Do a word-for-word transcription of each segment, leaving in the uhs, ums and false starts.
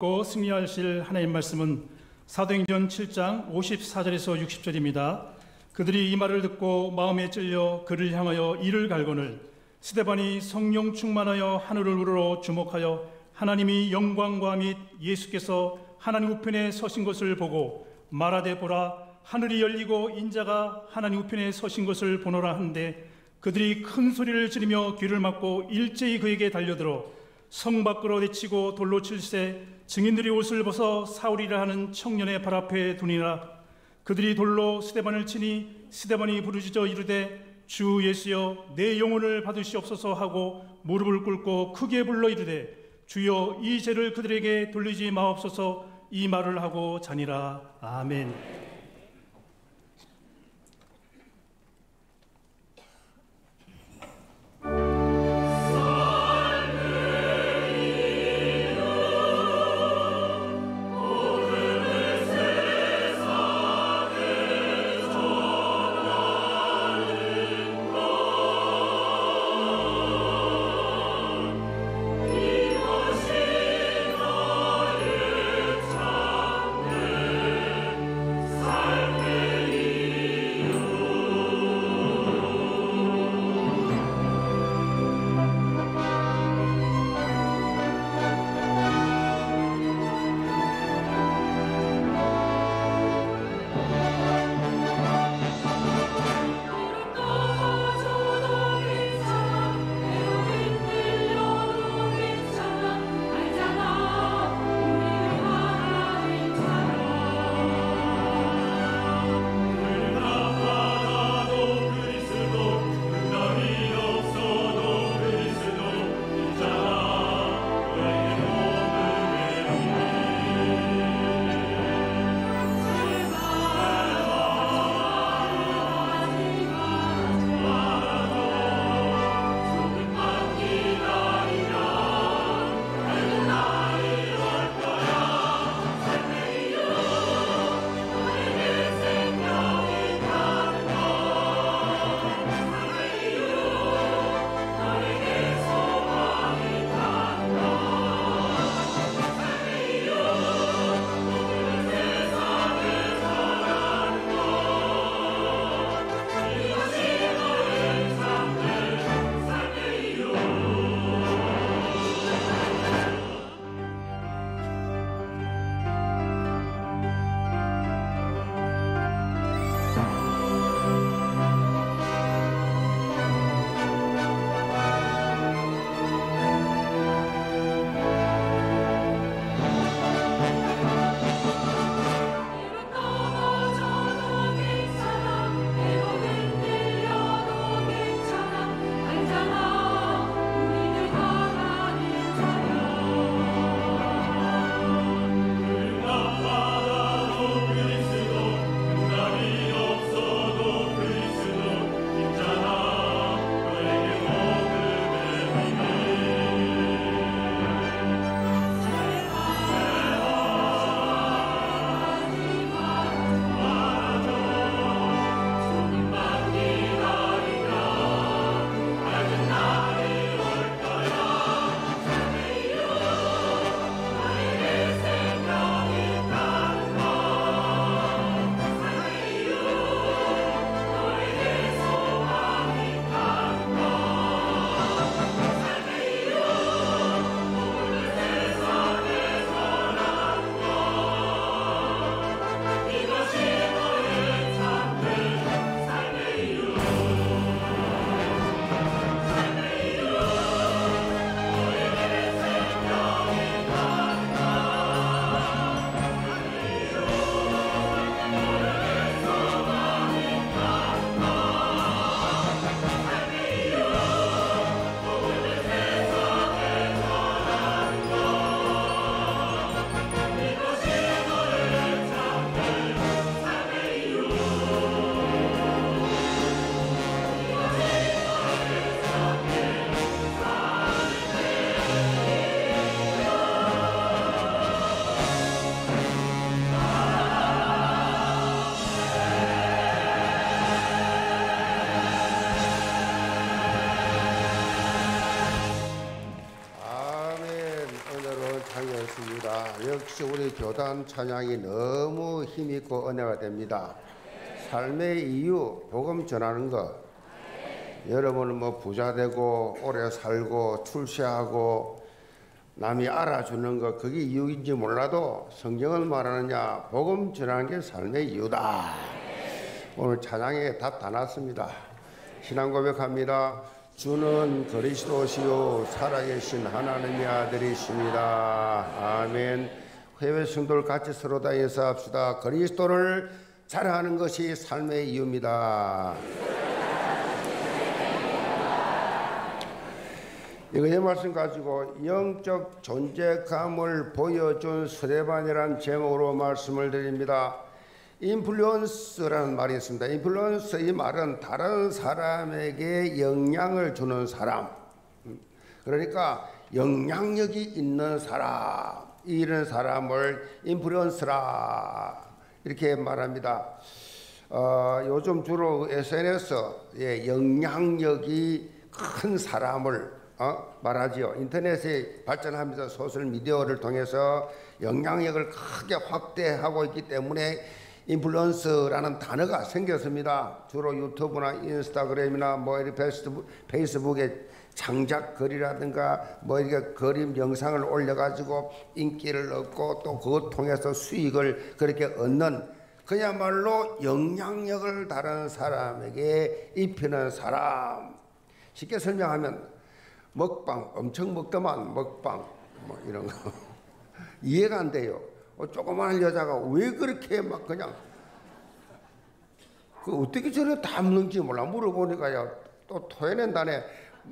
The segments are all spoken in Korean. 고 승리하실 하나님 말씀은 사도행전 칠 장 오십사 절에서 육십 절입니다. 그들이 이 말을 듣고 마음에 찔려 그를 향하여 이를 갈거늘 스데반이 성령 충만하여 하늘을 우러러 주목하여 하나님이 영광과 및 예수께서 하나님 우편에 서신 것을 보고 말하되 보라 하늘이 열리고 인자가 하나님 우편에 서신 것을 보노라 한데 그들이 큰 소리를 지르며 귀를 막고 일제히 그에게 달려들어 성 밖으로 내치고 돌로 칠세 증인들이 옷을 벗어 사울이라 하는 청년의 발 앞에 두니라. 그들이 돌로 스데반을 치니 스데반이 부르짖어 이르되 주 예수여 내 영혼을 받으시옵소서 하고 무릎을 꿇고 크게 불러 이르되 주여 이 죄를 그들에게 돌리지 마옵소서 이 말을 하고 자니라. 아멘. 역시 우리 교단 찬양이 너무 힘있고 은혜가 됩니다. 네. 삶의 이유, 복음 전하는 것. 네. 여러분은 뭐 부자 되고 오래 살고 출세하고 남이 알아주는 것, 그게 이유인지 몰라도 성경은 말하느냐, 복음 전하는 게 삶의 이유다. 네. 오늘 찬양에 답 다 났습니다. 신앙 고백합니다. 주는 그리스도시요 살아계신 하나님의 아들이십니다. 아멘. 해외 성도를 같이 서로 다 인사합시다. 그리스도를 사랑하는 것이 삶의 이유입니다. 이거의 말씀 가지고 영적 존재감을 보여준 스데반이란 제목으로 말씀을 드립니다. 인플루언스라는 말이 있습니다. 인플루언스, 이 말은 다른 사람에게 영향을 주는 사람, 그러니까 영향력이 있는 사람, 이런 사람을 인플루언스라 이렇게 말합니다. 어, 요즘 주로 에스엔에스에 영향력이 큰 사람을 어? 말하지요. 인터넷이 발전하면서 소셜미디어를 통해서 영향력을 크게 확대하고 있기 때문에 인플루언스라는 단어가 생겼습니다. 주로 유튜브나 인스타그램이나 뭐 이렇게 페이스북, 페이스북에 창작글이라든가 뭐 이렇게 그림 영상을 올려가지고 인기를 얻고 또 그것 통해서 수익을 그렇게 얻는, 그야말로 영향력을 다른 사람에게 입히는 사람. 쉽게 설명하면 먹방, 엄청 먹더만 먹방 뭐 이런 거 이해가 안 돼요. 조그만 여자가 왜 그렇게 막 그냥 그 어떻게 저래 다 먹는지 몰라. 물어보니까요, 또 토해낸다네.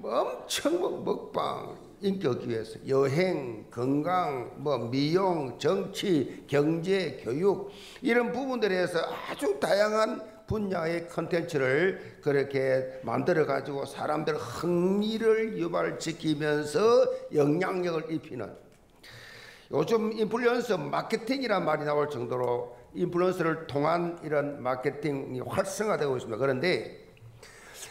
엄청 먹방 인기 얻기 위해서 여행, 건강, 뭐 미용, 정치, 경제, 교육 이런 부분들에 대해서 아주 다양한 분야의 컨텐츠를 그렇게 만들어가지고 사람들 흥미를 유발시키면서 영향력을 입히는, 요즘 인플루언서 마케팅이란 말이 나올 정도로 인플루언서를 통한 이런 마케팅이 활성화되고 있습니다. 그런데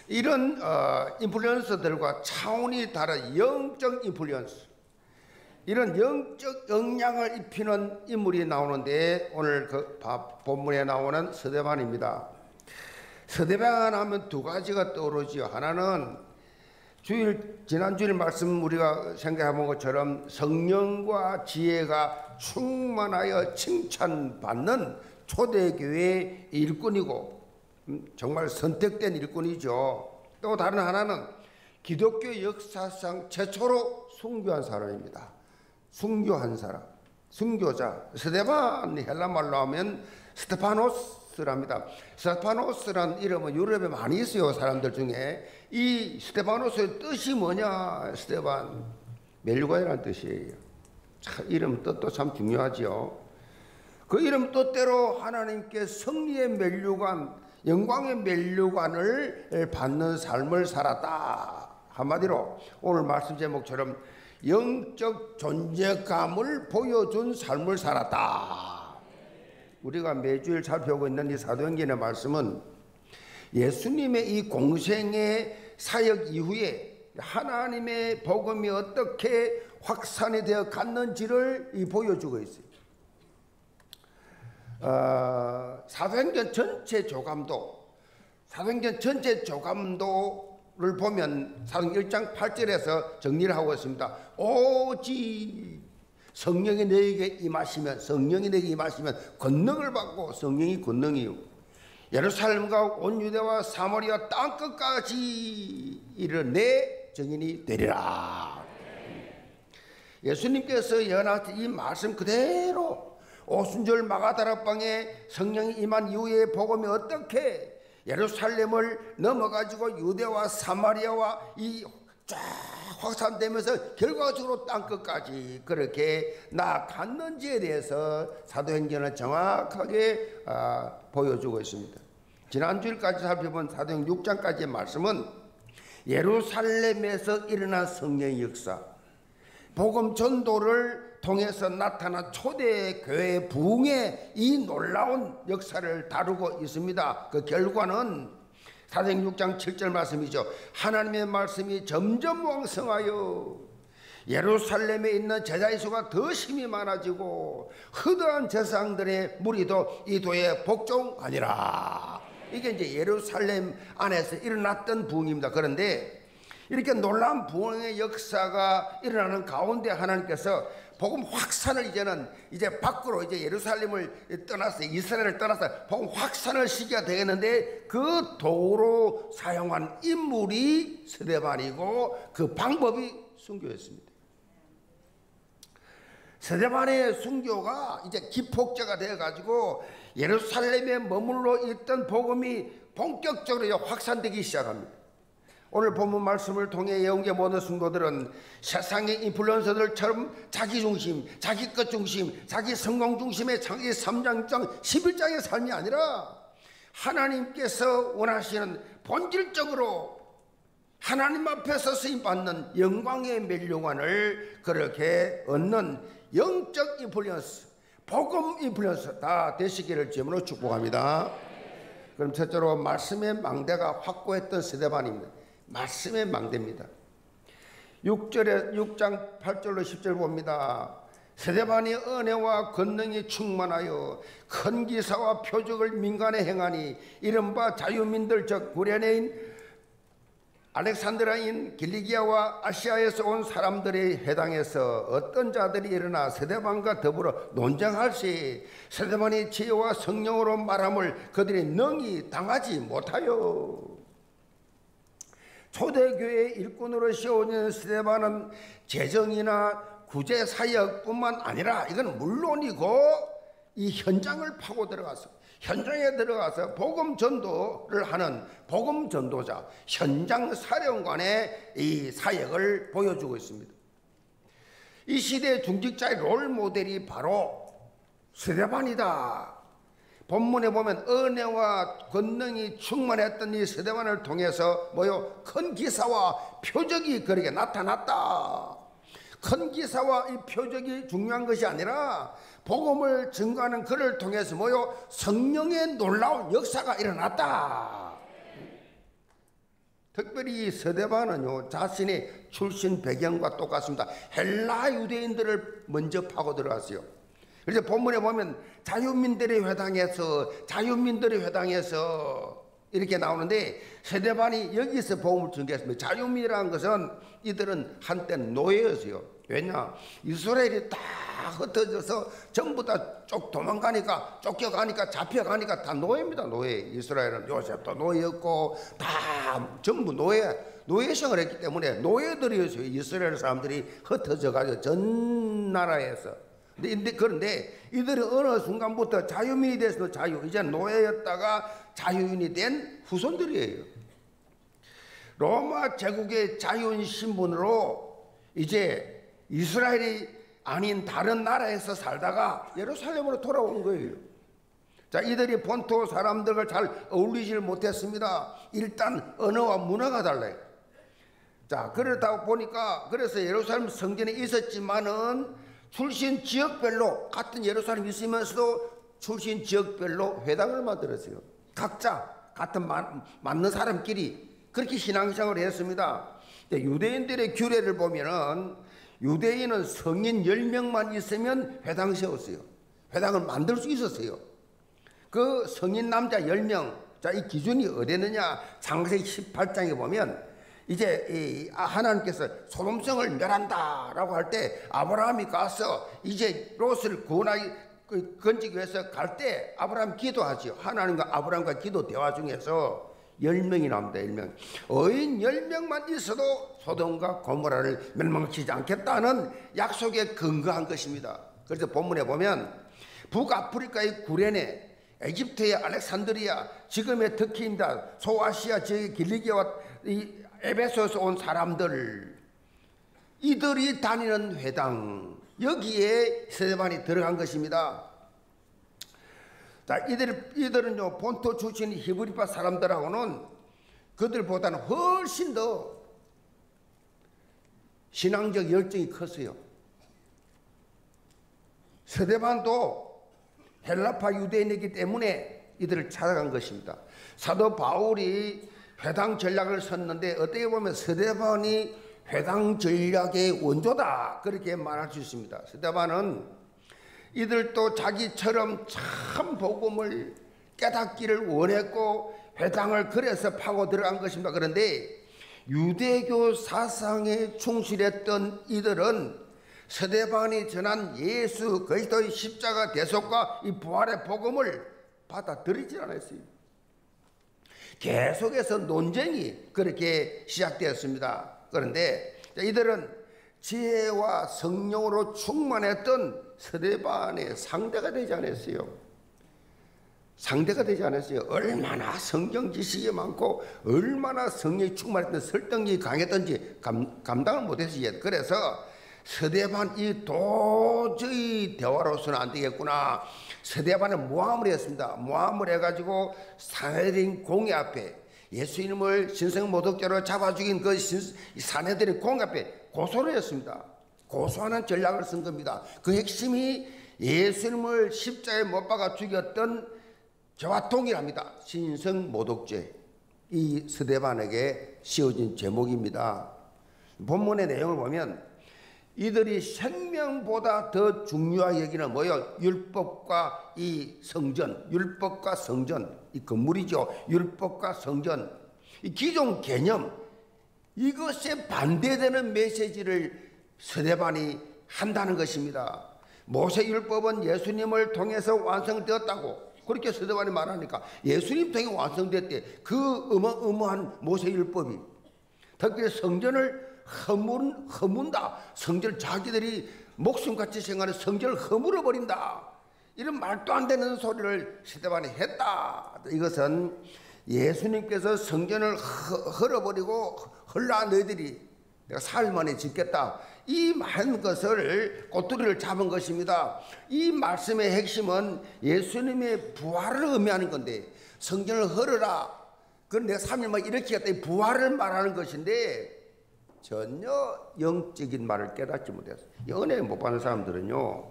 이런 어, 인플루언서들과 차원이 다른 영적 인플루언서, 이런 영적 영향을 입히는 인물이 나오는데 오늘 그 본문에 나오는 스데반입니다. 스데반 하면 두 가지가 떠오르지요. 하나는 주일, 지난주일 말씀 우리가 생각해본 것처럼 성령과 지혜가 충만하여 칭찬받는 초대교회의 일꾼이고 정말 선택된 일꾼이죠. 또 다른 하나는 기독교 역사상 최초로 순교한 사람입니다. 순교한 사람, 순교자. 스데반, 헬라말로 하면 스테파노스 랍니다. 스테파노스란 이름은 유럽에 많이 있어요. 사람들 중에 이 스테파노스의 뜻이 뭐냐? 스테반, 멸류관이라는 뜻이에요. 참, 이름 뜻도 참 중요하죠. 그 이름 뜻대로 하나님께 승리의 멸류관, 영광의 멸류관을 받는 삶을 살았다. 한마디로 오늘 말씀 제목처럼 영적 존재감을 보여준 삶을 살았다. 우리가 매주일 살펴보고 있는 이 사도행전의 말씀은 예수님의 이 공생의 사역 이후에 하나님의 복음이 어떻게 확산이 되어 갔는지를 보여주고 있어요. 어, 사도행전 전체 조감도, 사도행전 전체 조감도를 보면 사도행전 일 장 팔 절에서 정리를 하고 있습니다. 오직 성령이 너에게 임하시면, 성령이 너에게 임하시면 권능을 받고, 성령이 권능이요, 예루살렘과 온 유대와 사마리아 땅 끝까지 이르러 내 증인이 되리라. 예수님께서 예언하신 이 말씀 그대로 오순절 마가다락방에 성령이 임한 이후에 복음이 어떻게 예루살렘을 넘어가지고 유대와 사마리아와 이 쫙 확산되면서 결과적으로 땅 끝까지 그렇게 나아갔는지에 대해서 사도행전은 정확하게 아, 보여주고 있습니다. 지난주일까지 살펴본 사도행 육 장까지의 말씀은 예루살렘에서 일어난 성령의 역사, 복음 전도를 통해서 나타난 초대교회 부흥의 이 놀라운 역사를 다루고 있습니다. 그 결과는 사도행전 육 장 칠 절 말씀이죠. 하나님의 말씀이 점점 왕성하여 예루살렘에 있는 제자의 수가 더 심히 많아지고 허다한 제사장들의 무리도 이도에 복종하니라. 이게 이제 예루살렘 안에서 일어났던 부흥입니다. 그런데 이렇게 놀라운 부흥의 역사가 일어나는 가운데 하나님께서 복음 확산을 이제는 이제 밖으로 이제 예루살렘을 떠나서 이스라엘을 떠나서 복음 확산을 시켜야 되겠는데 그 도구로 사용한 인물이 스데반이고 그 방법이 순교였습니다. 스데반의 순교가 이제 기폭제가 되어가지고 예루살렘에 머물러 있던 복음이 본격적으로 확산되기 시작합니다. 오늘 본문 말씀을 통해 예언계 모든 순교들은 세상의 인플루언서들처럼 자기 중심, 자기 것 중심, 자기 성공 중심의 자기 삼 장 일 장 십일 장의 삶이 아니라 하나님께서 원하시는 본질적으로 하나님 앞에서 쓰임받는 영광의 멸류관을 그렇게 얻는 영적 인플루언스, 복음 인플루언스 다 되시기를 주님으로 축복합니다. 그럼 첫째로 말씀의 망대가 확고했던 스데반입니다. 말씀의 망대입니다. 육 절에 육 장 팔 절로 십 절 봅니다. 스데반이 은혜와 권능이 충만하여 큰 기사와 표적을 민간에 행하니 이른바 자유민들 즉 구레네인 알렉산드라인 길리기아와 아시아에서 온 사람들이 해당해서 어떤 자들이 일어나 스데반과 더불어 논쟁할 시 스데반이 지혜와 성령으로 말함을 그들이 능히 당하지 못하여. 초대교회의 일꾼으로 세워진 스데반은 재정이나 구제사역뿐만 아니라 이건 물론이고 이 현장을 파고 들어가서 현장에 들어가서 복음전도를 하는 복음전도자 현장사령관의 이 사역을 보여주고 있습니다. 이 시대의 중직자의 롤모델이 바로 스데반이다. 본문에 보면 은혜와 권능이 충만했던 이 스데반을 통해서 뭐요? 큰 기사와 표적이 그렇게 나타났다. 큰 기사와 이 표적이 중요한 것이 아니라 복음을 증거하는 그를 통해서 뭐요? 성령의 놀라운 역사가 일어났다. 특별히 스데반은요 자신의 출신 배경과 똑같습니다. 헬라 유대인들을 먼저 파고 들어갔어요. 그래서 본문에 보면 자유민들의 회당에서 자유민들의 회당에서 이렇게 나오는데 스데반이 여기서 복음을 전개했습니다. 자유민이라는 것은 이들은 한때 노예였어요. 왜냐? 이스라엘이 다 흩어져서 전부 다 쭉 도망가니까 쫓겨가니까 잡혀가니까 다 노예입니다. 노예. 이스라엘은 요셉도 노예였고 다 전부 노예 노예생활을 했기 때문에 노예들이었어요. 이스라엘 사람들이 흩어져가지고 전 나라에서. 근데 그런데 이들이 어느 순간부터 자유민이 돼서 자유, 이제 노예였다가 자유인이 된 후손들이에요. 로마 제국의 자유인 신분으로 이제 이스라엘이 아닌 다른 나라에서 살다가 예루살렘으로 돌아온 거예요. 자, 이들이 본토 사람들과 잘 어울리질 못했습니다. 일단 언어와 문화가 달라요. 자, 그러다 보니까 그래서 예루살렘 성전에 있었지만은 출신 지역별로 같은 예루살렘이 있으면서도 출신 지역별로 회당을 만들었어요. 각자 같은 마, 맞는 사람끼리 그렇게 신앙생활을 했습니다. 유대인들의 규례를 보면은 유대인은 성인 열 명만 있으면 회당 세웠어요. 회당을 만들 수 있었어요. 그 성인 남자 열 명, 자, 이 기준이 어디느냐? 창세기 십팔 장에 보면 이제 이 하나님께서 소돔성을 멸한다라고 할 때 아브라함이 가서 이제 롯을 구원하기 건지기 위해서 갈 때 아브라함 기도하지요. 하나님과 아브라함과 기도 대화 중에서 열 명이 나옵니다. 열 명. 어인 열 명만 있어도 소돔과 고모라를 멸망시키지 않겠다는 약속에 근거한 것입니다. 그래서 본문에 보면 북아프리카의 구레네, 에집트의 알렉산드리아, 지금의 터키입니다. 소아시아 지역의 길리기아와 이 에베소에서 온 사람들, 이들이 다니는 회당, 여기에 스데반이 들어간 것입니다. 자, 이들, 이들은요, 본토 출신 히브리파 사람들하고는 그들보다는 훨씬 더 신앙적 열정이 컸어요. 스데반도 헬라파 유대인이기 때문에 이들을 찾아간 것입니다. 사도 바울이 회당 전략을 썼는데 어떻게 보면 스데반이 회당 전략의 원조다 그렇게 말할 수 있습니다. 스데반은 이들도 자기처럼 참 복음을 깨닫기를 원했고 회당을 그래서 파고 들어간 것입니다. 그런데 유대교 사상에 충실했던 이들은 스데반이 전한 예수 그리스도의 십자가 대속과 이 부활의 복음을 받아들이지 않았어요. 계속해서 논쟁이 그렇게 시작되었습니다. 그런데 이들은 지혜와 성령으로 충만했던 스데반의 상대가 되지 않았어요. 상대가 되지 않았어요. 얼마나 성경 지식이 많고 얼마나 성령이 충만했던 설득력이 강했던지 감, 감당을 못했어요. 그래서 스데반 이 도저히 대화로서는 안 되겠구나. 스데반은 모함을 했습니다. 모함을 해가지고 사내린 공회 앞에 예수님을 신성모독죄로 잡아 죽인 그 사내들의 공회 앞에 고소를 했습니다. 고소하는 전략을 쓴 겁니다. 그 핵심이 예수님을 십자에 못 박아 죽였던 저와 동일합니다. 신성모독죄, 이 스데반에게 씌워진 제목입니다. 본문의 내용을 보면 이들이 생명보다 더 중요하게 여기는 뭐예요? 율법과 이 성전, 율법과 성전, 이 건물이죠. 율법과 성전, 이 기존 개념, 이것에 반대되는 메시지를 스데반이 한다는 것입니다. 모세율법은 예수님을 통해서 완성되었다고 그렇게 스데반이 말하니까 예수님 통해 완성됐대. 그 어마어마한 모세율법이 특별히 성전을 허문, 허문다. 성전을 자기들이 목숨같이 생각하는 성전을 허물어버린다. 이런 말도 안 되는 소리를 스데반이 했다. 이것은 예수님께서 성전을 헐어버리고 헐라 너희들이 내가 사흘 만에 짓겠다. 이 많은 것을 꼬투리를 잡은 것입니다. 이 말씀의 핵심은 예수님의 부활을 의미하는 건데 성전을 헐어라. 그건 내가 삼 일 만에 일으키겠다. 이 부활을 말하는 것인데 전혀 영적인 말을 깨닫지 못했어요. 연애 못 받는 사람들은요,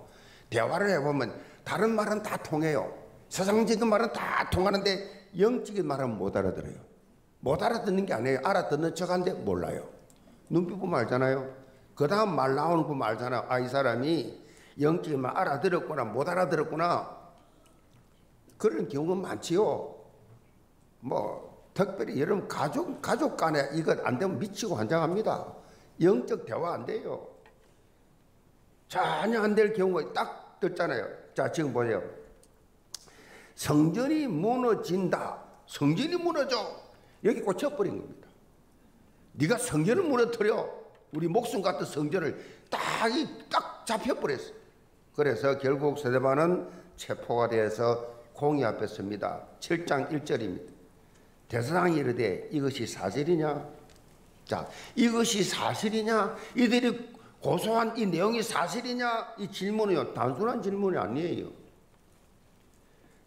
대화를 해보면 다른 말은 다 통해요. 세상적인 말은 다 통하는데 영적인 말은 못 알아들어요. 못 알아듣는 게 아니에요. 알아듣는 척한데 몰라요. 눈빛 보면 알잖아요. 그 다음 말 나오는 거 보면 알잖아요. 아, 이 사람이 영적인 말 알아들었구나, 못 알아들었구나. 그런 경우가 많지요. 뭐 특별히 여러분 가족 가족 간에 이건 안 되면 미치고 환장합니다. 영적 대화 안 돼요. 전혀 안 될 경우가 딱 듣잖아요. 자, 지금 보세요. 성전이 무너진다. 성전이 무너져. 여기 꽂혀버린 겁니다. 네가 성전을 무너뜨려. 우리 목숨 같은 성전을 딱, 딱 잡혀버렸어. 그래서 결국 스데반은 체포가 돼서 공의 앞에 섭니다. 칠 장 일 절입니다. 대사장이 이르되 이것이 사실이냐? 자, 이것이 사실이냐? 이들이 고소한 이 내용이 사실이냐? 이 질문은요, 단순한 질문이 아니에요.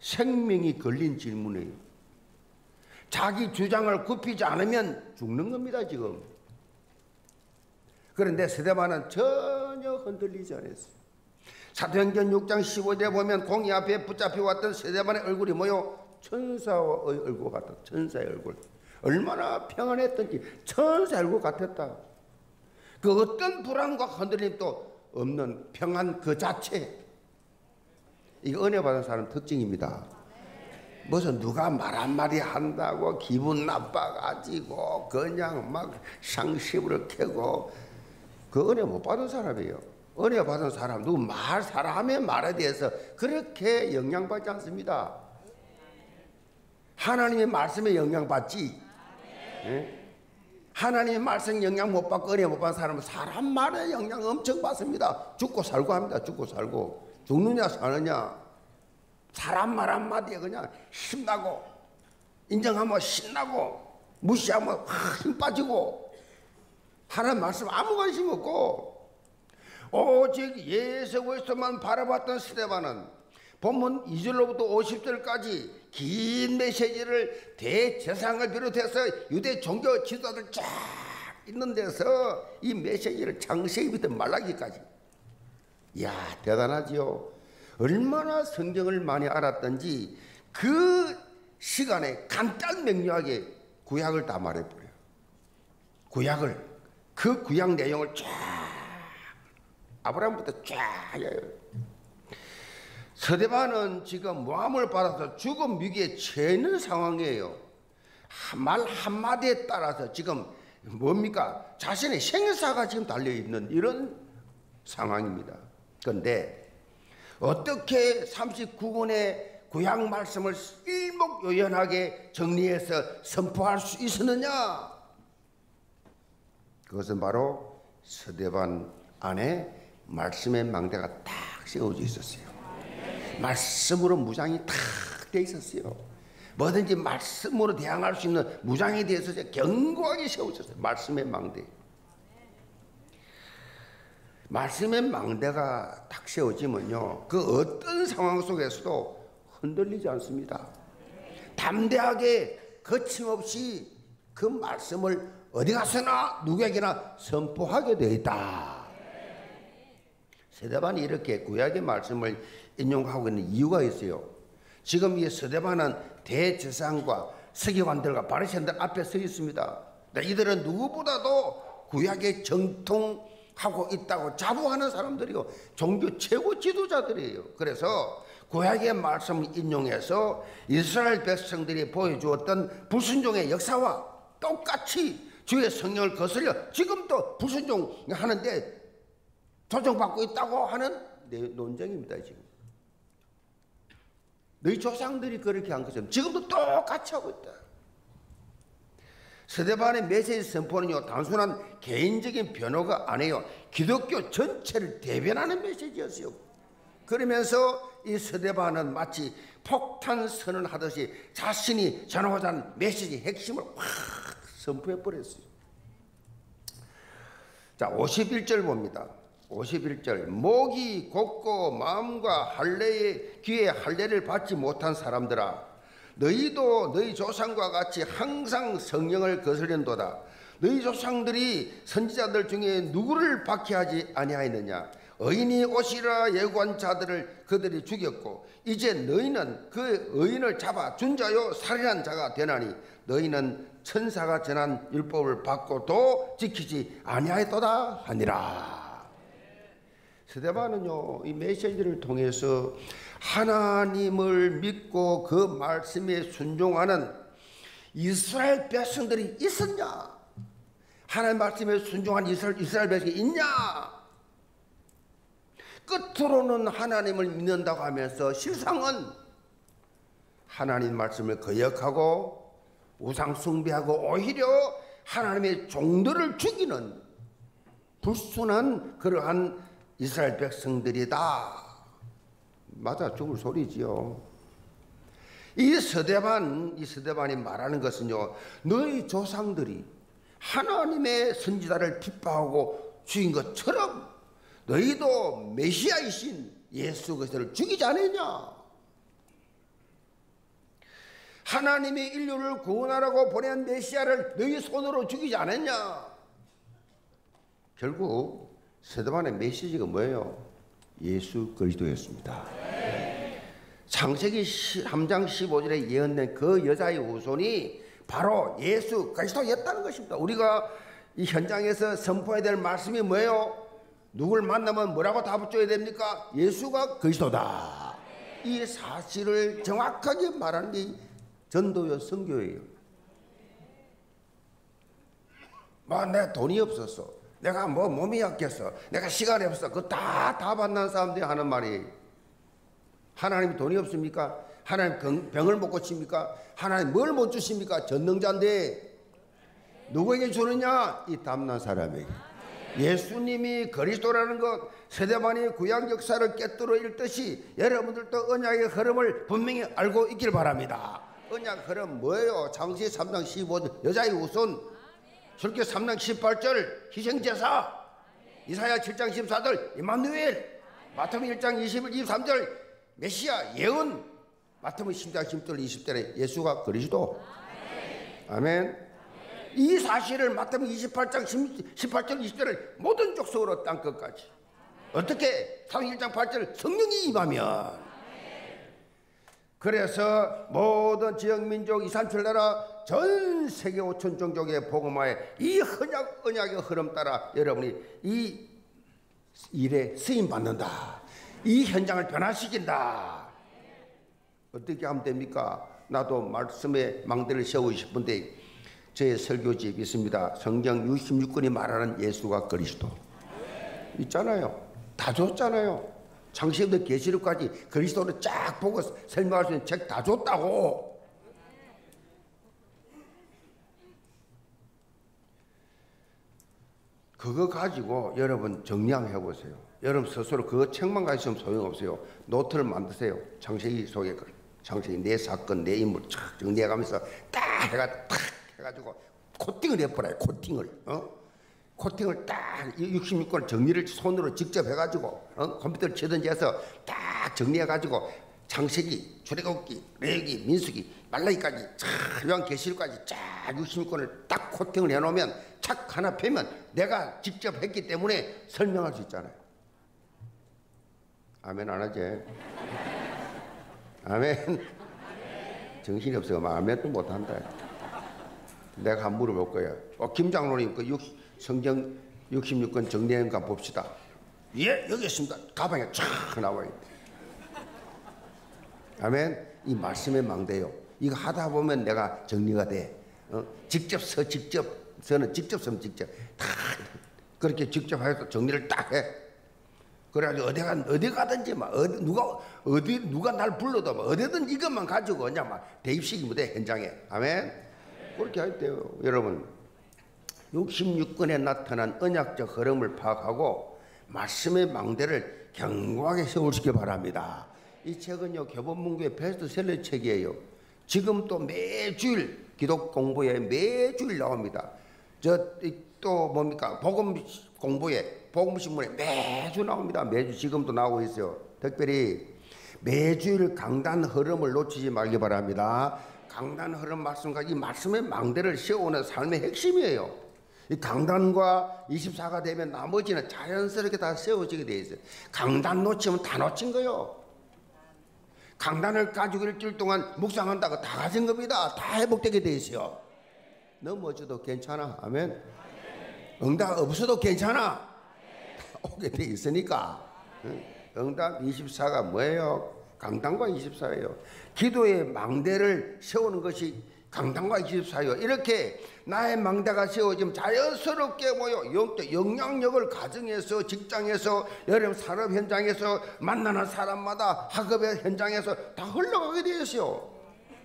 생명이 걸린 질문이에요. 자기 주장을 굽히지 않으면 죽는 겁니다, 지금. 그런데 스데반은 전혀 흔들리지 않았어요. 사도행전 육 장 십오 절에 보면 공의 앞에 붙잡혀 왔던 스데반의 얼굴이 뭐요? 천사의 얼굴 같았다. 천사의 얼굴. 얼마나 평안했던지 천사의 얼굴 같았다. 그 어떤 불안과 흔들림도 없는 평안 그 자체. 이거 은혜 받은 사람 특징입니다. 무슨 누가 말 한마디 한다고 기분 나빠가지고 그냥 막 상심을 캐고 그 은혜 못 받은 사람이에요. 은혜 받은 사람, 누구 말, 사람의 말에 대해서 그렇게 영향받지 않습니다. 하나님의 말씀에 영향받지. 네? 하나님의 말씀에 영향 못 받고 은혜 못 받은 사람은 사람 말에 영향 엄청 받습니다. 죽고 살고 합니다. 죽고 살고. 죽느냐 사느냐. 사람 말 한마디에 그냥 신나고, 인정하면 신나고, 무시하면 힘 빠지고, 하나님 말씀 아무 관심 없고 오직 예수 그리스도만 바라봤던 스데반은 본문 이 절로부터 오십 절까지 긴 메시지를 대제사장을 비롯해서 유대 종교 지도자들 쫙 있는 데서 이 메시지를 창세기부터 말라기까지. 이야, 대단하지요. 얼마나 성경을 많이 알았던지 그 시간에 간단 명료하게 구약을 다 말해버려요. 구약을 그 구약 내용을 쫙 아브라함부터 쫙 해요. 스데반은 지금 모함을 받아서 죽음 위기에 처해있는 상황이에요. 말 한마디에 따라서 지금 뭡니까? 자신의 생사가 지금 달려있는 이런 상황입니다. 그런데 어떻게 삼십구 권의 구약 말씀을 일목요연하게 정리해서 선포할 수 있었느냐? 그것은 바로 스데반 안에 말씀의 망대가 딱 세워져 있었어요. 말씀으로 무장이 탁 돼 있었어요. 뭐든지 말씀으로 대항할 수 있는 무장에 대해서 견고하게 세워졌어요. 말씀의 망대. 말씀의 망대가 탁 세워지면요, 그 어떤 상황 속에서도 흔들리지 않습니다. 담대하게 거침없이 그 말씀을 어디 가서나 누구에게나 선포하게 되어 있다. 스데반이 이렇게 구약의 말씀을 인용하고 있는 이유가 있어요. 지금 이 스데반은 대제사장과 서기관들과 바리새인들 앞에 서 있습니다. 이들은 누구보다도 구약의 정통하고 있다고 자부하는 사람들이고 종교 최고 지도자들이에요. 그래서 구약의 말씀을 인용해서 이스라엘 백성들이 보여주었던 불순종의 역사와 똑같이 주의 성령을 거슬려 지금도 불순종하는데 조정받고 있다고 하는 논쟁입니다. 지금 너희 조상들이 그렇게 한 것처럼 지금도 똑같이 하고 있다. 스데반의 메시지 선포는요, 단순한 개인적인 변호가 아니에요. 기독교 전체를 대변하는 메시지였어요. 그러면서 이 스데반은 마치 폭탄 선언하듯이 자신이 전하고자 하는 메시지의 핵심을 확 선포해버렸어요. 자, 오십일 절 봅니다. 오십일 절. 목이 곧고 마음과 할례의 귀에 할례를 받지 못한 사람들아, 너희도 너희 조상과 같이 항상 성령을 거슬린도다. 너희 조상들이 선지자들 중에 누구를 박해하지 아니하였느냐? 의인이 오시라 예고한 자들을 그들이 죽였고 이제 너희는 그 의인을 잡아 준 자요 살인한 자가 되나니 너희는 천사가 전한 율법을 받고도 지키지 아니하였도다 하니라. 스데반은요, 이 메시지를 통해서 하나님을 믿고 그 말씀에 순종하는 이스라엘 백성들이 있었냐, 하나님 말씀에 순종한 이스라엘, 이스라엘 백성이 있냐, 끝으로는 하나님을 믿는다고 하면서 실상은 하나님 말씀을 거역하고 우상 숭배하고 오히려 하나님의 종들을 죽이는 불순한 그러한 이스라엘 백성들이다. 맞아 죽을 소리지요. 이 스데반, 이 스데반이 말하는 것은요, 너희 조상들이 하나님의 선지자를 핍박하고 죽인 것처럼 너희도 메시아이신 예수 그리스도를 죽이지 않느냐? 하나님의 인류를 구원하라고 보낸 메시아를 너희 손으로 죽이지 않느냐? 결국 스데반의 메시지가 뭐예요? 예수 그리스도였습니다. 네. 창세기 삼 장 십오 절에 예언된 그 여자의 후손이 바로 예수 그리스도였다는 것입니다. 우리가 이 현장에서 선포해야 될 말씀이 뭐예요? 누굴 만나면 뭐라고 다 붙여야 됩니까? 예수가 그리스도다. 네. 이 사실을 정확하게 말하는 게 전도요 선교예요. 아, 내가 돈이 없었어. 내가 뭐 몸이 약했어. 내가 시간이 없어. 그거 다, 다 만난 사람들이 하는 말이. 하나님이 돈이 없습니까? 하나님 병을 못 고칩니까? 하나님 뭘 못 주십니까? 전능자인데. 누구에게 주느냐? 이 탐난 사람에게. 예수님이 그리스도라는 것, 스데반이 구약 역사를 깨뜨려 읽듯이 여러분들도 언약의 흐름을 분명히 알고 있길 바랍니다. 언약 흐름 뭐예요? 창세기 삼 장 십오 절 여자의 후손, 출애굽기 삼 장 십팔 절 희생제사, 이사야 칠 장 십사 절 임마누엘, 마태복음 일 장 이십일, 이십삼 절 메시아 예언, 마태복음 십 장 십구 절 이십 절에 예수가 그리스도. 아멘. 아멘. 이 사실을 마태복음 이십팔 장 십팔 절 이십 절을 모든 족속으로 땅끝까지. 어떻게? 삼십일 장 팔 절 성령이 임하면. 그래서 모든 지역 민족 이삼천 나라 전 세계 오천 종족의 복음화에 이 언약, 언약의 흐름 따라 여러분이 이 일에 쓰임받는다. 이 현장을 변화시킨다. 어떻게 하면 됩니까? 나도 말씀에 망대를 세우고 싶은데 제 설교집이 있습니다. 성경 육십육 권이 말하는 예수가 그리스도 있잖아요. 다 줬잖아요. 창세기부터 계시록까지 그리스도를 쫙 보고 설명할 수 있는 책 다 줬다고. 그거 가지고 여러분 정리 한번 해보세요. 여러분 스스로 그 책만 가지고 있으면 소용없어요. 노트를 만드세요. 창세기 속에 창세기 내 사건 내 인물 쫙 정리해가면서 딱 해가 탁 해가지고 코팅을 해버려요. 코팅을. 어? 코팅을 딱 육십육 권 정리를 손으로 직접 해가지고 어? 컴퓨터를 치든지 해서 딱 정리해가지고 창세기, 출애굽기, 레위기, 민수기, 말라기까지 요한계시록까지 쫙 육십육 권을 딱 코팅을 해놓으면 착 하나 펴면 내가 직접 했기 때문에 설명할 수 있잖아요. 아멘 안 하지? 아멘. 정신이 없어서 아멘도 못한다. 내가 한번 물어볼 거야. 어, 김 장로님 그 육십 성경 육십육 권 정리한 거 봅시다. 예, 여기 있습니다. 가방에 촥 나와요. 아멘. 이 말씀의 망대요. 이거 하다 보면 내가 정리가 돼. 어? 직접 서 직접 저는 직접 쓰면 직접 다 그렇게 직접 해서 정리를 딱 해. 그래가지고 어디 가 어디 가든지 막 어디, 누가 어디 누가 날 불러도 막 어디든 이것만 가지고 그냥 막 대입식이 무대 현장에. 아멘. 그렇게 할 때요, 여러분. 육십육 권에 나타난 언약적 흐름을 파악하고 말씀의 망대를 견고하게 세우시기 바랍니다. 이 책은요 교본문구의 베스트셀러 책이에요. 지금도 매주일 기독 공부에 매주일 나옵니다. 저 또 뭡니까 복음 공부에 복음신문에 매주 나옵니다. 매주 지금도 나오고 있어요. 특별히 매주일 강단 흐름을 놓치지 말기 바랍니다. 강단 흐름 말씀과 이 말씀의 망대를 세우는 삶의 핵심이에요. 이 강단과 이십사가 되면 나머지는 자연스럽게 다 세워지게 돼 있어요. 강단 놓치면 다 놓친 거예요. 강단을 가지고 일주일 동안 묵상한다고 다 가진 겁니다. 다 회복되게 돼 있어요. 넘어져도 괜찮아. 아멘. 응답 없어도 괜찮아. 다 오게 돼 있으니까. 응답 이십사가 뭐예요? 강단과 이십사예요. 기도의 망대를 세우는 것이 강단과 이십사요. 이렇게 나의 망대가 세워지면 자연스럽게 모여 영적 영향력을 가정에서 직장에서 여러 산업 현장에서 만나는 사람마다 학업의 현장에서 다 흘러가게 되었어요.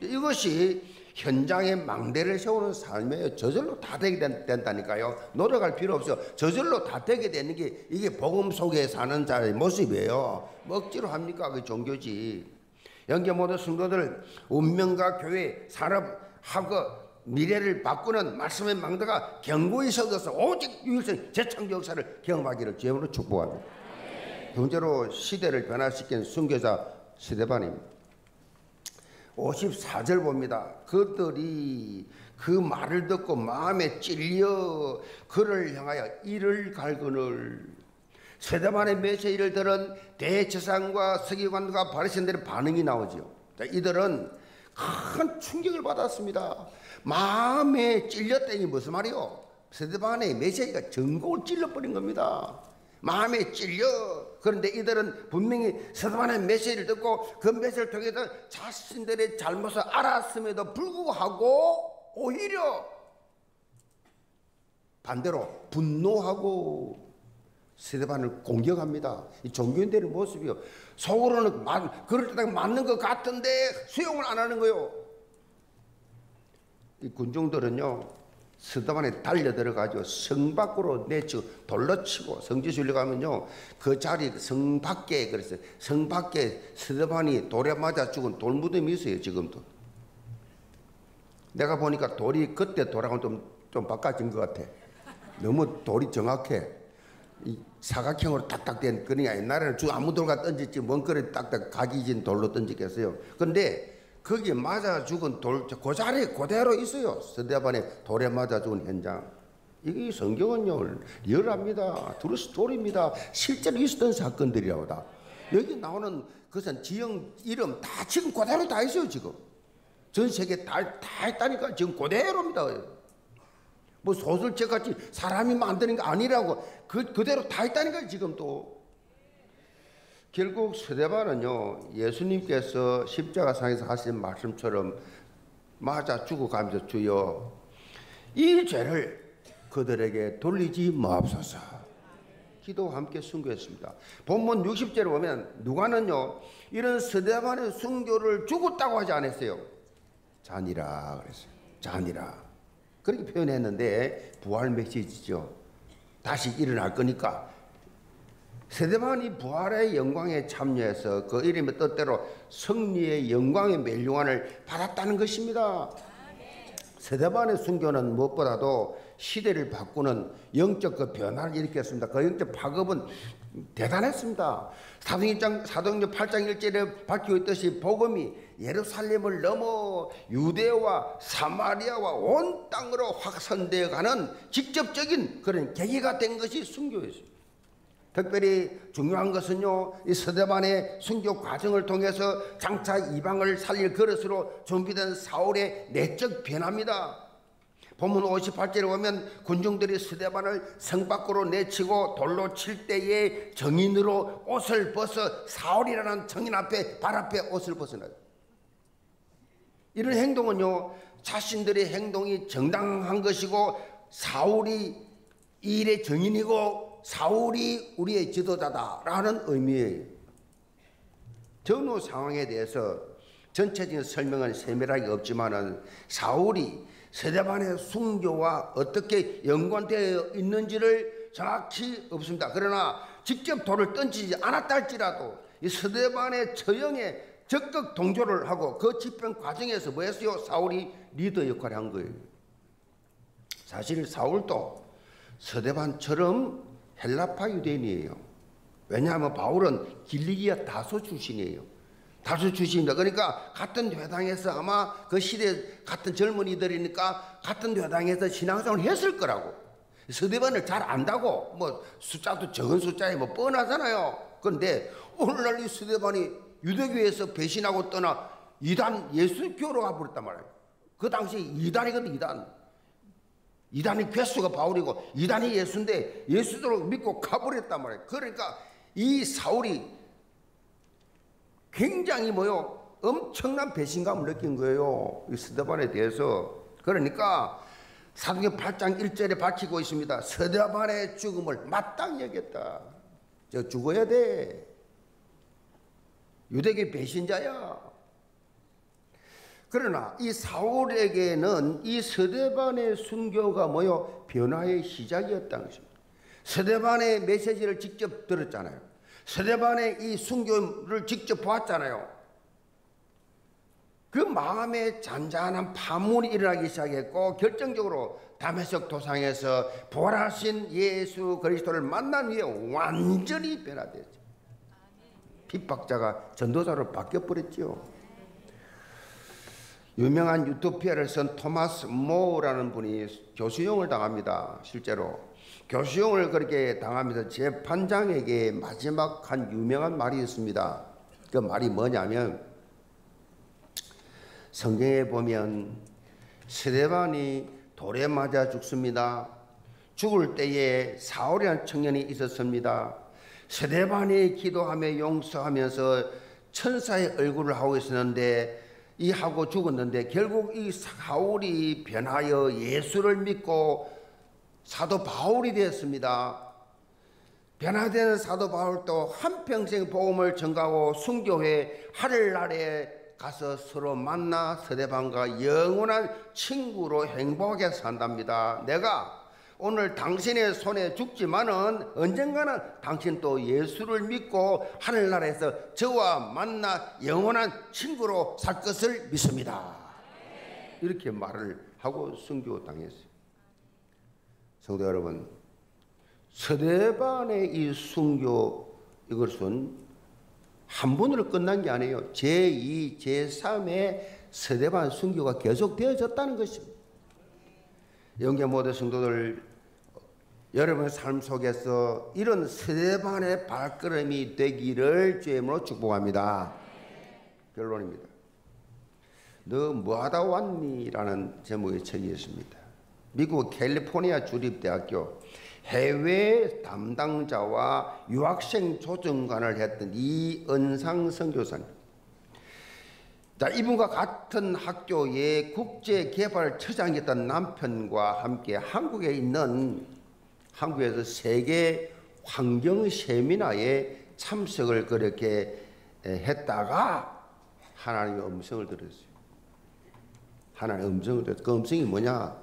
이것이 현장의 망대를 세우는 삶이에요. 저절로 다 되게 된, 된다니까요. 노력할 필요 없어요. 저절로 다 되게 되는 게 이게 복음 속에 사는 자의 모습이에요. 뭐 억지로 합니까? 그게 종교지. 영계 모든 성도들 운명과 교회 산업 학업 미래를 바꾸는 말씀의 망대가 견고히 서서 오직 유일성 재창조 역사를 경험하기를 주의 이름으로 축복합니다. 두 번째로 시대를 변화시킨 순교자 스데반입니다. 오십사 절 봅니다. 그들이 그 말을 듣고 마음에 찔려 그를 향하여 이를 갈거늘. 스데반의 메시지를 들은 대제사장과 서기관과 바리새인들의 반응이 나오죠. 이들은 큰 충격을 받았습니다. 마음에 찔렸다니 무슨 말이요? 스데반의 메시지가 전곡을 찔러버린 겁니다. 마음에 찔려. 그런데 이들은 분명히 스데반의 메시지를 듣고 그 메시지를 통해서 자신들의 잘못을 알았음에도 불구하고 오히려 반대로 분노하고 스데반을 공격합니다. 이 종교인들의 모습이요. 속으로는 만, 그럴 때다가 맞는 것 같은데 수용을 안 하는 거요. 이 군중들은요, 스데반에 달려들어가지고 성 밖으로 내치고 돌로 치고 성지순례 가면요, 그 자리 성 밖에 그랬어요. 성 밖에 스데반이 돌에 맞아 죽은 돌무덤이 있어요. 지금도. 내가 보니까 돌이 그때 돌하고 좀 좀 바꿔진 것 같아. 너무 돌이 정확해. 이 사각형으로 딱딱 된 그러니까 옛날에는 주 아무 돌과 던졌지 먼 거리 딱딱 각이진 돌로 던지겠어요. 그런데 거기에 맞아 죽은 돌 그 자리에 그대로 있어요. 스데반의 돌에 맞아 죽은 현장. 이 성경은요 열합니다. 트루 스토리입니다. 실제로 있었던 사건들이라고 다 여기 나오는 그것은 지형 이름 다 지금 그대로 다 있어요. 지금 전 세계 다, 다 했다니까 지금 그대로입니다. 뭐 소설책 같이 사람이 만드는 게 아니라고 그, 그대로 다 했다니까 지금 또. 결국 스데반은요, 예수님께서 십자가상에서 하신 말씀처럼 맞아 죽어가면서 주여 이 죄를 그들에게 돌리지 마옵소서 기도와 함께 순교했습니다. 본문 육십 절을 보면 누가는요 이런 스데반의 순교를 죽었다고 하지 않았어요. 잔이라 그랬어요. 잔이라 그렇게 표현했는데 부활 메시지죠. 다시 일어날 거니까. 스데반이 부활의 영광에 참여해서 그 이름의 뜻대로 승리의 영광의 멸류관을 받았다는 것입니다. 스데반의 순교는 무엇보다도 시대를 바꾸는 영적 그 변화를 일으켰습니다. 그 영적 파급은 대단했습니다. 사도행전, 사도행전 팔 장 일 절에 밝히고 있듯이 복음이 예루살렘을 넘어 유대와 사마리아와 온 땅으로 확산되어 가는 직접적인 그런 계기가 된 것이 순교였습니다. 특별히 중요한 것은요, 이 스데반의 순교 과정을 통해서 장차 이방을 살릴 그릇으로 준비된 사울의 내적 변화입니다. 본문 오십팔 절에 보면 군중들이 스데반을 성 밖으로 내치고 돌로 칠 때에 정인으로 옷을 벗어 사울이라는 정인 앞에 발 앞에 옷을 벗어나요. 이런 행동은요, 자신들의 행동이 정당한 것이고 사울이 이 일의 정인이고 사울이 우리의 지도자다라는 의미예요. 전후 상황에 대해서 전체적인 설명은 세밀하게 없지만 사울이 스데반의 순교와 어떻게 연관되어 있는지를 정확히 없습니다. 그러나 직접 돌을 던지지 않았다 할지라도 이 스데반의 처형에 적극 동조를 하고 그 집행 과정에서 뭐 했어요? 사울이 리더 역할을 한 거예요. 사실 사울도 스데반처럼 헬라파 유대인이에요. 왜냐하면 바울은 길리기아 다소 출신이에요. 다소 출신입니다. 그러니까 같은 회당에서 아마 그 시대 같은 젊은이들이니까 같은 회당에서 신앙생활을 했을 거라고. 스데반을 잘 안다고 뭐 숫자도 적은 숫자에 뭐 뻔하잖아요. 그런데 오늘날 이 스데반이 유대교에서 배신하고 떠나 이단 예수교로 가버렸단 말이에요. 그 당시 이단이거든. 이단. 이단이 괴수가 바울이고 이단이 예수인데 예수도로 믿고 가버렸단 말이에요. 그러니까 이 사울이 굉장히 뭐요? 엄청난 배신감을 느낀 거예요. 이 스데반에 대해서. 그러니까 사도행전 팔 장 일 절에 밝히고 있습니다. 스데반의 죽음을 마땅히 여겼다. 저 죽어야 돼. 유대계 배신자야. 그러나 이 사울에게는 이 스데반의 순교가 뭐요? 변화의 시작이었다는 것입니다. 스데반의 메시지를 직접 들었잖아요. 스데반의 이 순교를 직접 보았잖아요. 그 마음에 잔잔한 파문이 일어나기 시작했고 결정적으로 다메섹 도상에서 부활하신 예수 그리스도를 만난 후에 완전히 변화됐죠. 핍박자가 전도자로 바뀌어버렸죠. 유명한 유토피아를 쓴 토마스 모우라는 분이 교수형을 당합니다. 실제로 교수형을 그렇게 당하면서 재판장에게 마지막 한 유명한 말이 있습니다. 그 말이 뭐냐면 성경에 보면 스데반이 돌에 맞아 죽습니다. 죽을 때에 사울이라는 청년이 있었습니다. 스데반이 기도하며 용서하면서 천사의 얼굴을 하고 있었는데 이 하고 죽었는데 결국 이 사울이 변하여 예수를 믿고 사도 바울이 되었습니다. 변화되는 사도 바울도 한평생 복음을 전가하고 순교회 하늘나라에 가서 서로 만나 스데반과 영원한 친구로 행복하게 산답니다. 내가 오늘 당신의 손에 죽지만은 언젠가는 당신 또 예수를 믿고 하늘나라에서 저와 만나 영원한 친구로 살 것을 믿습니다. 이렇게 말을 하고 순교당했어요. 성도 여러분, 스데반의 이 순교 이것은 한 번으로 끝난 게 아니에요. 제이, 제삼의 스데반 순교가 계속되어졌다는 것입니다. 영계 모든 성도들, 여러분의 삶 속에서 이런 스데반의 발걸음이 되기를 주의 이름으로 축복합니다. 결론입니다. 너 뭐하다 왔니? 라는 제목의 책이었습니다. 미국 캘리포니아 주립대학교 해외 담당자와 유학생 조정관을 했던 이은상 선교사님, 자, 이분과 같은 학교의 국제개발처장이었던 남편과 함께 한국에 있는 한국에서 세계 환경 세미나에 참석을 그렇게 했다가 하나님의 음성을 들었어요. 하나님의 음성을 들었어요. 그 음성이 뭐냐?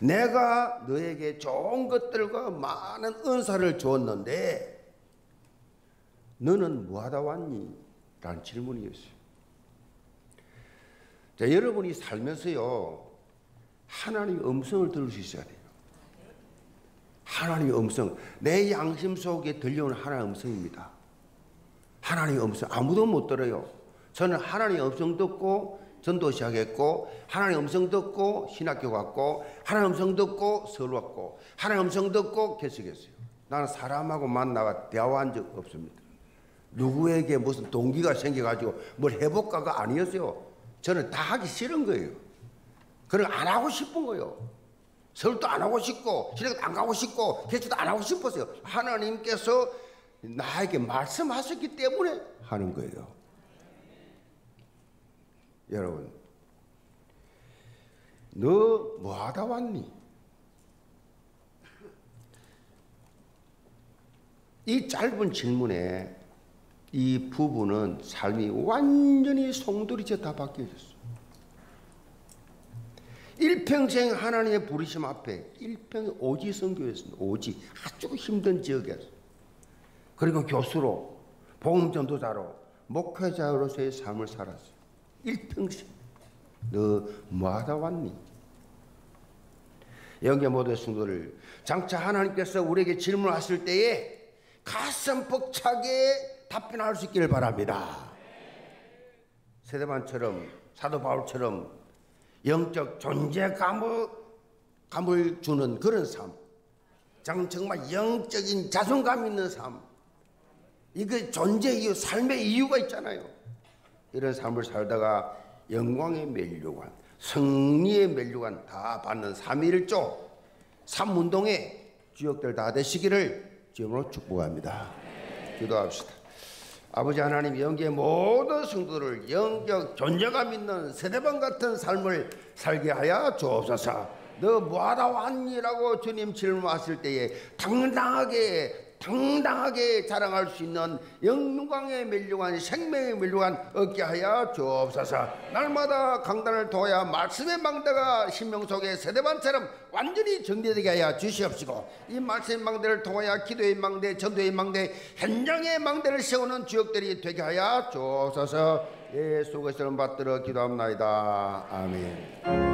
내가 너에게 좋은 것들과 많은 은사를 주었는데 너는 뭐하다 왔니? 라는 질문이었어요. 자, 여러분이 살면서요 하나님의 음성을 들을 수 있어야 돼요. 하나님의 음성, 내 양심 속에 들려오는 하나님의 음성입니다. 하나님의 음성 아무도 못 들어요. 저는 하나님의 음성 듣고 전도 시작했고, 하나님의 음성 듣고 신학교 갔고, 하나님의 음성 듣고 서울 왔고, 하나님의 음성 듣고 계속했어요. 나는 사람하고 만나가 대화한 적 없습니다. 누구에게 무슨 동기가 생겨가지고 뭘 해볼까가 아니었어요. 저는 다 하기 싫은 거예요. 그걸 안 하고 싶은 거예요. 서울도 안 하고 싶고, 신학교도 안 가고 싶고, 개수도 안 하고 싶었어요. 하나님께서 나에게 말씀하셨기 때문에 하는 거예요. 여러분, 너 뭐하다 왔니? 이 짧은 질문에 이 부부는 삶이 완전히 송두리째 다 바뀌어졌어요. 일평생 하나님의 부르심 앞에 일평생 오직 선교였습니다. 오직 아주 힘든 지역에서, 그리고 교수로, 복음전도자로, 목회자로서의 삶을 살았어요. 일평생. 너 뭐하다 왔니? 영계 모든 성도를 장차 하나님께서 우리에게 질문하실 때에 가슴 벅차게 답변할 수 있기를 바랍니다. 스데반처럼, 사도 바울처럼 영적 존재감을 감을 주는 그런 삶, 정말 영적인 자존감 있는 삶, 이게 존재의 이유, 삶의 이유가 있잖아요. 이런 삶을 살다가 영광의 면류관, 승리의 면류관 다 받는 삼일조 삼운동의 주역들 다 되시기를 주님으로 축복합니다. 기도합시다. 아버지 하나님, 영계 모든 성도를 영적 존재감 있는 스데반 같은 삶을 살게 하여 주옵소서. 너 뭐하다 왔니라고 주님 질문하실 때에 당당하게 당당하게 자랑할 수 있는 영광의 면류관, 생명의 면류관 얻게 하여 주옵소서. 날마다 강단을 통하여 말씀의 망대가 심령 속에 스데반처럼 완전히 정리되게 하여 주시옵시고, 이 말씀의 망대를 통하여 기도의 망대, 전도의 망대, 현장의 망대를 세우는 주역들이 되게 하여 주옵소서. 예수 그리스도를 받들어 기도합니다. 아멘.